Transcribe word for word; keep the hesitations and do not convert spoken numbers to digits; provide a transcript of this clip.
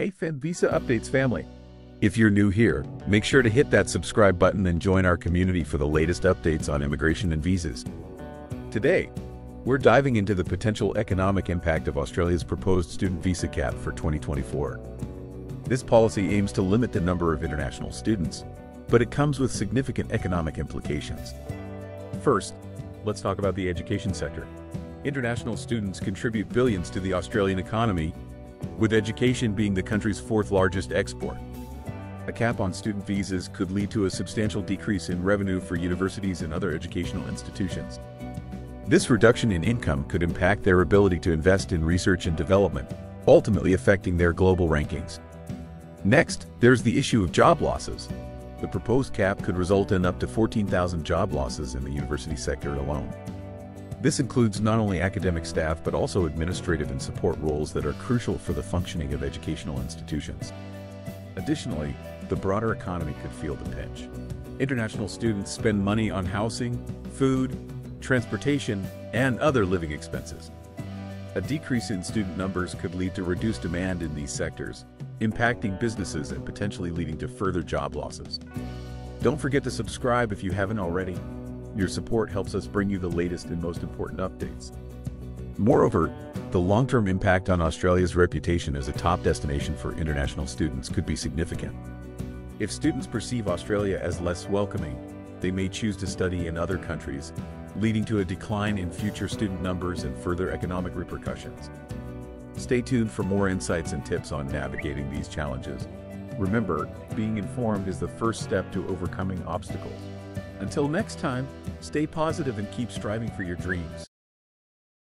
Hey Fed Visa Updates family. If you're new here, make sure to hit that subscribe button and join our community for the latest updates on immigration and visas. Today, we're diving into the potential economic impact of Australia's proposed student visa cap for twenty twenty-four. This policy aims to limit the number of international students, but it comes with significant economic implications. First, let's talk about the education sector. International students contribute billions to the Australian economy, with education being the country's fourth largest export. A cap on student visas could lead to a substantial decrease in revenue for universities and other educational institutions. This reduction in income could impact their ability to invest in research and development, ultimately affecting their global rankings. Next, there's the issue of job losses. The proposed cap could result in up to fourteen thousand job losses in the university sector alone. This includes not only academic staff but also administrative and support roles that are crucial for the functioning of educational institutions. Additionally, the broader economy could feel the pinch. International students spend money on housing, food, transportation, and other living expenses. A decrease in student numbers could lead to reduced demand in these sectors, impacting businesses and potentially leading to further job losses. Don't forget to subscribe if you haven't already. Your support helps us bring you the latest and most important updates. Moreover, the long-term impact on Australia's reputation as a top destination for international students could be significant. If students perceive Australia as less welcoming, they may choose to study in other countries, leading to a decline in future student numbers and further economic repercussions. Stay tuned for more insights and tips on navigating these challenges. Remember, being informed is the first step to overcoming obstacles. Until next time, stay positive and keep striving for your dreams.